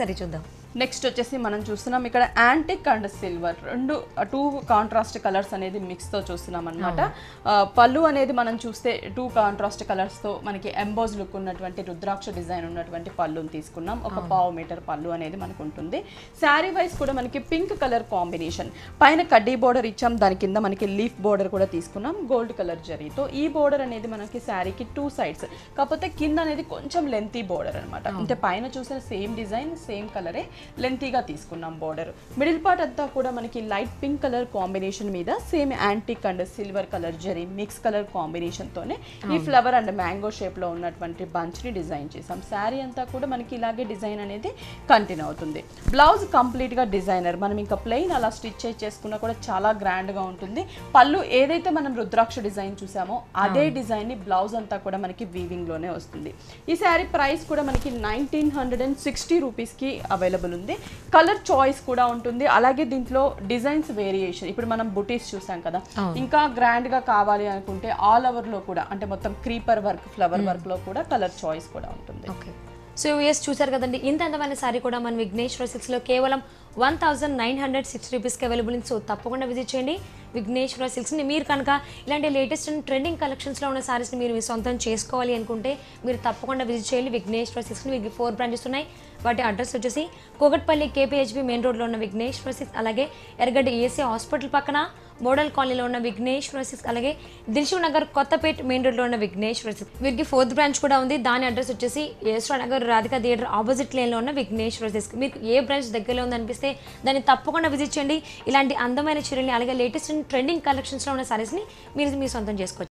సరే చూద్దాం. నెక్స్ట్ వచ్చేసి మనం చూస్తున్నాం ఇక్కడ యాంటిక్ అండ్ సిల్వర్ రెండు టూ కాంట్రాస్ట్ కలర్స్ అనేది మిక్స్తో చూస్తున్నాం అనమాట. పళ్ళు అనేది మనం చూస్తే టూ కాంట్రాస్ట్ కలర్స్తో మనకి ఎంబోజ్ లుక్ ఉన్నటువంటి రుద్రాక్ష డిజైన్ ఉన్నటువంటి పళ్ళుని తీసుకున్నాం. ఒక 1.5 మీటర్ పళ్ళు అనేది మనకు ఉంటుంది. శారీ వైజ్ కూడా మనకి పింక్ కలర్ కాంబినేషన్, పైన కడ్డీ బోర్డర్ ఇచ్చాం, దాని కింద మనకి లీఫ్ బోర్డర్ కూడా తీసుకున్నాం గోల్డ్ కలర్ జరీతో. ఈ బోర్డర్ అనేది మనకి శారీకి 2 సైడ్స్, కాకపోతే కింద అనేది కొంచెం లెంతీ బోర్డర్ అనమాట. అంటే పైన చూసిన సేమ్ డిజైన్ సేమ్ కలరే లెంతీగా తీసుకున్నాం బోర్డర్. మిడిల్ పార్ట్ అంతా కూడా మనకి లైట్ పింక్ కలర్ కాంబినేషన్ మీద same antique and silver colour zari mix colour కాంబినేషన్తోనే ఈ ఫ్లవర్ అండ్ మ్యాంగో షేప్లో ఉన్నటువంటి బంచ్ని డిజైన్ చేసాం. శారీ అంతా కూడా మనకి ఇలాగే డిజైన్ అనేది కంటిన్యూ అవుతుంది. బ్లౌజ్ కంప్లీట్గా డిజైనర్, మనం ఇంకా ప్లెయిన్ అలా స్టిచ్ చేసుకున్నా కూడా చాలా గ్రాండ్గా ఉంటుంది. పళ్ళు ఏదైతే మనం రుద్రాక్ష డిజైన్ చూసామో అదే డిజైన్ని బ్లౌజ్ అంతా కూడా మనకి వీవింగ్లోనే వస్తుంది. ఈ శారీ ప్రైస్ కూడా మనకి 1960 రూపీస్కి అవైలబుల్ ఉంది. కలర్ చాయిస్ కూడా ఉంటుంది. అలాగే దీంట్లో డిజైన్స్ వేరియేషన్, ఇప్పుడు మనం బుటీస్ చూసాం కదా, ఇంకా గ్రాండ్గా కావాలి అనుకుంటే ఆల్ ఓవర్లో కూడా అంటే మొత్తం క్రీపర్ వర్క్ ఫ్లవర్ వర్క్లో కూడా కలర్ చాయిస్ కూడా ఉంటుంది. సో యూఎస్ చూసారు కదండి, ఇంత అందమైన సారీ కూడా మన విఘ్నేష్ ఫోర్సిక్స్లో కేవలం 1960 రూపీస్కి అవైలబుల్. సో తప్పకుండా విజిట్ చేయండి విఘ్నేష్ ఫోర్సిక్స్ని. మీరు కనుక ఇలాంటి లేటెస్ట్ అండ్ ట్రెండింగ్ కలెక్షన్స్లో ఉన్న సారీస్ని మీరు సొంతం చేసుకోవాలి అనుకుంటే మీరు తప్పకుండా విజిట్ చేయండి విఘ్నేష్ ఫోర్సిక్స్ని. మీకు 4 బ్రాంచెస్ ఉన్నాయి. వాటి అడ్రస్ వచ్చేసి కోకట్పల్లి KPHB మెయిన్ రోడ్లో ఉన్న విఘ్నేష్ ఫోర్సిక్స్, అలాగే ఎర్రగడ్డ ESA హాస్పిటల్ పక్కన మోడల్ కాలనీలో ఉన్న విఘ్నేష్ ఫోర్సిక్స్, అలాగే దిల్షుక్ నగర్ కొత్తపేట మెయిన్ రోడ్లో ఉన్న విఘ్నేష్ ఫోర్సిక్స్. వీరికి 4th బ్రాంచ్ కూడా ఉంది. దాని అడ్రస్ వచ్చేసి యశ్వ నగర్ రాధికా థియేటర్ ఆపోజిట్ లైన్లో ఉన్న విఘ్నేష్ ఫోర్సిక్స్. మీకు ఏ బ్రాంచ్ దగ్గరలో ఉందనిపిస్తే దాన్ని తప్పకుండా విజిట్ చేయండి. ఇలాంటి అందమైన చీరల్ని అలాగే లేటెస్ట్ ట్రెండింగ్ కలెక్షన్స్లో ఉన్న సారీస్ని మీరు మీ సొంతం చేసుకోవచ్చు.